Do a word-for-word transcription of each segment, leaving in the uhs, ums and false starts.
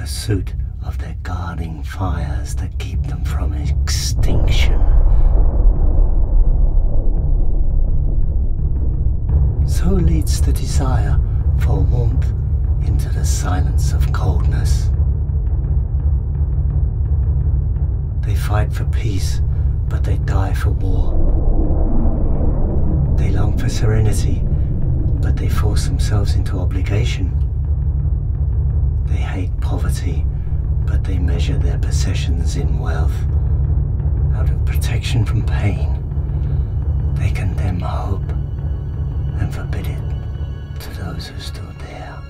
pursuit of their guarding fires that keep them from extinction. So leads the desire for warmth into the silence of coldness. They fight for peace, but they die for war. They long for serenity, but they force themselves into obligation. They hate poverty, but they measure their possessions in wealth. Out of protection from pain, they condemn hope and forbid it to those who still dare.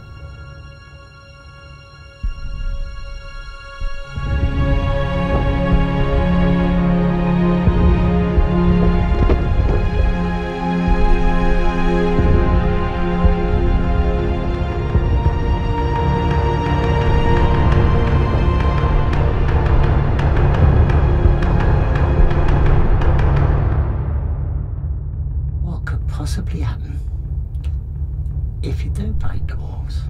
Possibly happen if you do break the walls.